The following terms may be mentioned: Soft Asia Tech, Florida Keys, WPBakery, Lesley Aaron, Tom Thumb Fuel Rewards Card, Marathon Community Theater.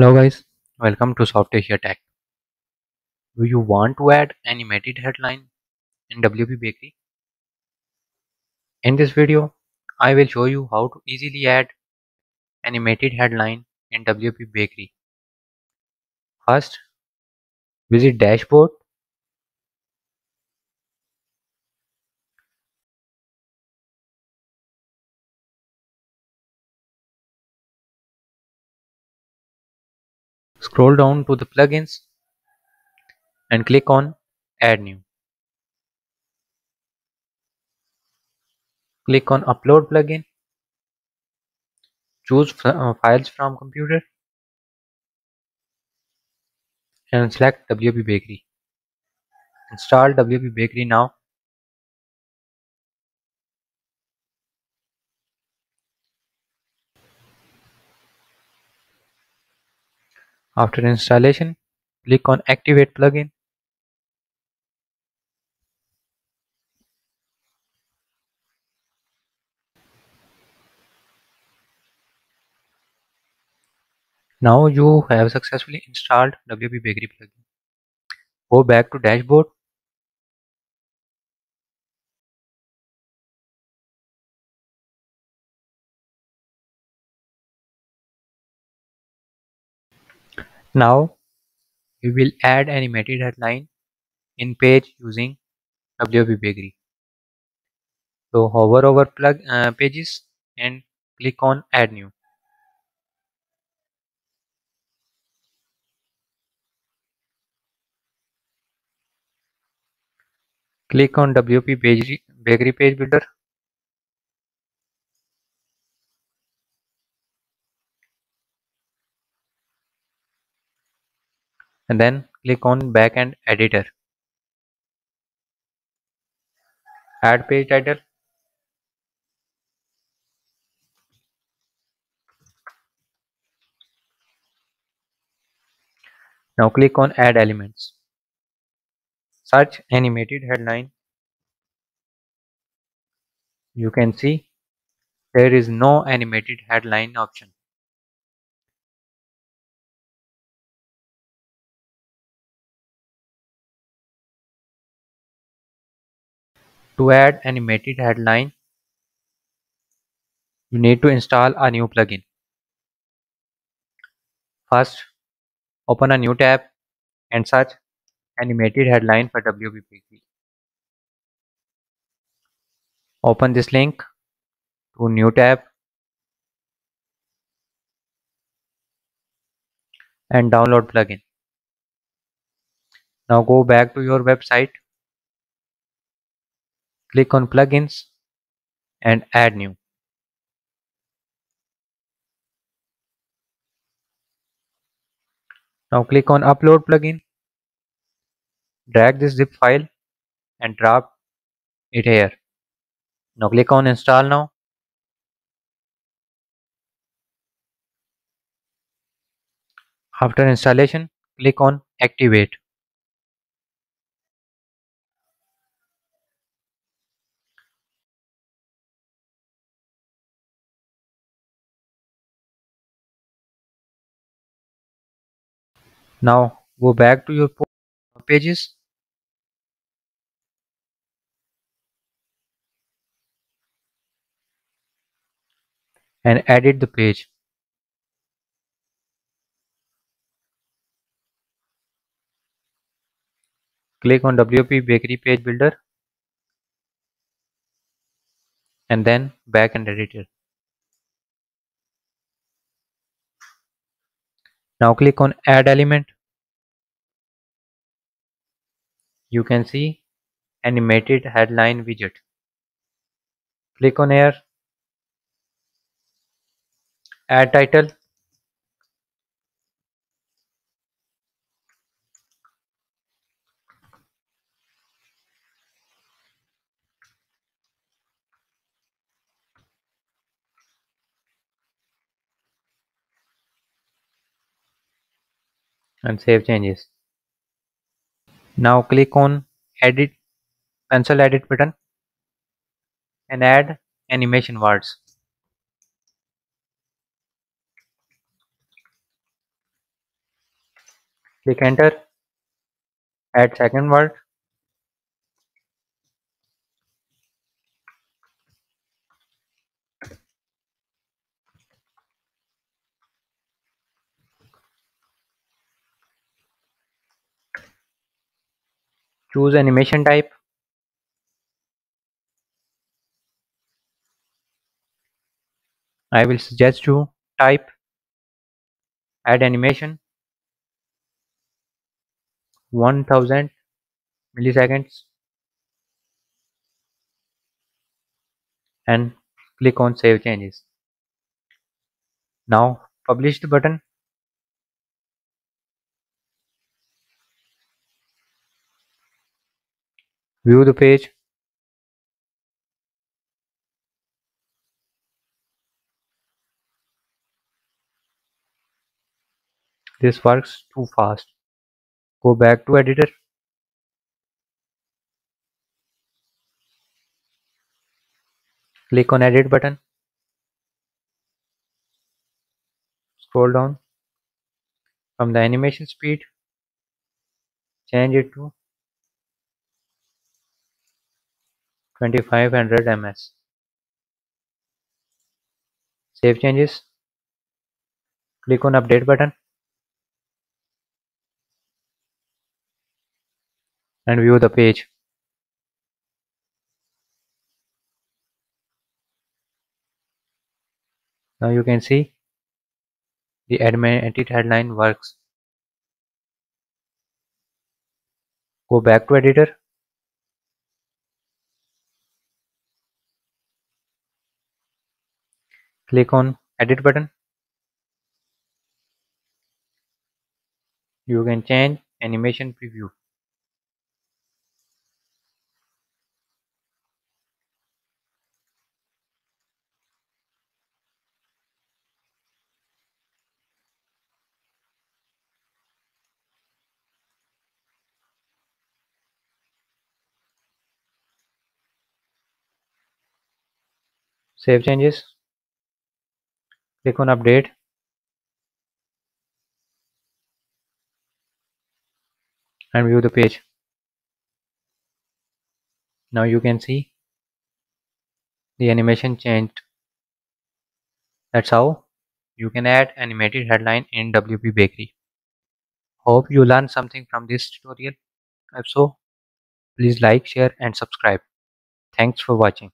Hello guys, welcome to Soft Asia Tech. Do you want to add animated headline in WPBakery? In this video, I will show you how to easily add animated headline in WPBakery. First, visit dashboard. Scroll down to the plugins and click on Add New. Click on Upload Plugin. Choose Files from Computer and select WPBakery. Install WPBakery now. After installation, click on Activate Plugin. Now you have successfully installed WPBakery plugin. Go back to dashboard. Now we will add animated headline in page using WPBakery. So hover over pages and click on Add New. Click on WPBakery Page Builder. And then click on Backend Editor. Add page title. Now click on Add Elements. Search animated headline. You can see there is no animated headline option. To add animated headline, you need to install a new plugin. First, open a new tab and search animated headline for WPBakery. Open this link to new tab and download plugin. Now go back to your website. Click on Plugins and Add New. Now click on Upload Plugin. Drag this zip file and drop it here. Now click on Install Now. After installation, click on Activate. Now go back to your pages. And edit the page. Click on WPBakery Page Builder. And then Backend Editor. Now click on Add Element. You can see animated headline widget. Click on here. Add title. And save changes. Now click on Edit Pencil Edit button and add animation words. Click enter, add second word. Choose animation type. I will suggest you type add animation 1000 milliseconds and click on save changes. Now publish the button. View the page. This works too fast. Go back to editor. Click on edit button. Scroll down. From the animation speed, change it to 2500 ms. Save changes. Click on update button and view the page. Now you can see the edit headline works. Go back to editor. Click on edit button. You can change animation preview. Save changes. Click on update. And view the page. Now you can see the animation changed. That's how you can add animated headline in WPBakery. Hope you learned something from this tutorial. If so, please like, share and subscribe. Thanks for watching.